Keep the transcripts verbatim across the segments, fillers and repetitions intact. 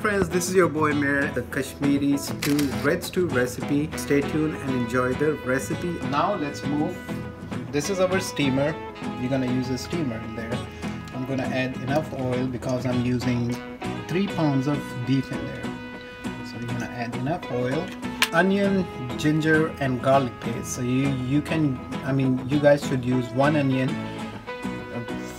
friends, this is your boy Mir, the Kashmiri stew, red stew recipe. Stay tuned and enjoy the recipe. Now let's move. This is our steamer. You're gonna use a steamer in there. I'm gonna add enough oil because I'm using three pounds of beef in there. So you're gonna add enough oil, onion, ginger, and garlic paste. So you you can, I mean, you guys should use one onion,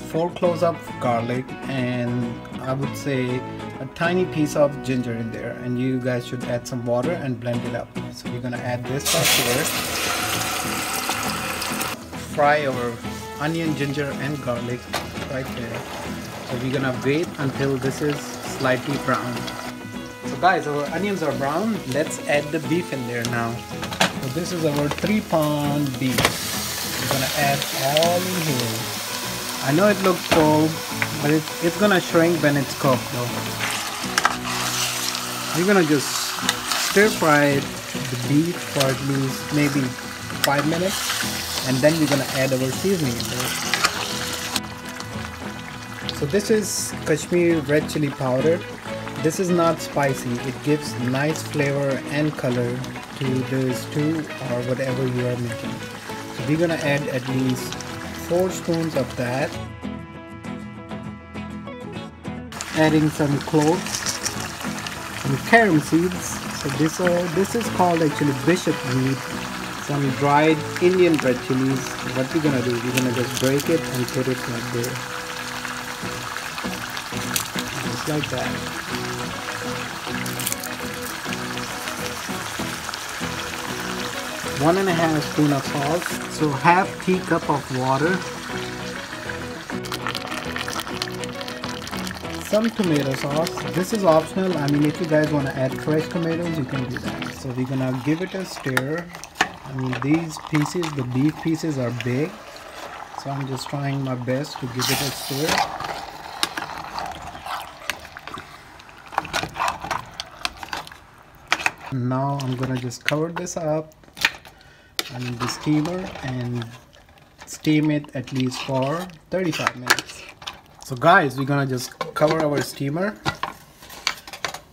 four cloves of garlic, and I would say a tiny piece of ginger in there, and you guys should add some water and blend it up. So we're gonna add this part here. Fry our onion, ginger, and garlic right there. So we're gonna wait until this is slightly brown. So guys, our onions are brown. Let's add the beef in there now. So this is our three pound beef. We're gonna add all in here. I know it looks cold, but it's, it's gonna shrink when it's cooked though. You're gonna just stir fry the beef for at least maybe five minutes, and then we're gonna add our seasoning in there. So this is Kashmiri red chili powder. This is not spicy. It gives nice flavor and color to the stew or whatever you are making. So we're gonna add at least four spoons of that. Adding some cloves, some carom seeds. So this uh, this is called actually bishop weed. Some dried Indian red chilies. What we're gonna do? We're gonna just break it and put it right there, just like that. One and a half spoon of salt. So half teacup of water, some tomato sauce. This is optional. I mean, if you guys want to add fresh tomatoes, you can do that. So we're gonna give it a stir. I mean, these pieces, the beef pieces, are big, so I'm just trying my best to give it a stir. Now I'm gonna just cover this up in the steamer and steam it at least for thirty-five minutes. So guys, we're gonna just cover our steamer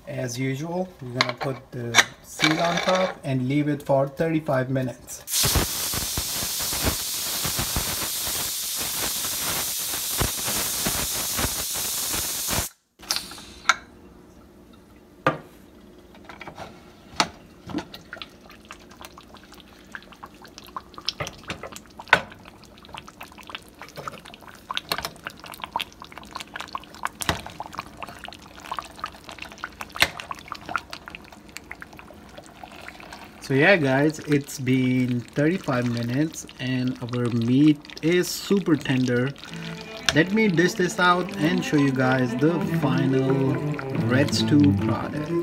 as usual. We're gonna put the seal on top and leave it for thirty-five minutes. So yeah guys, it's been thirty-five minutes and our meat is super tender. Let me dish this out and show you guys the final red stew product.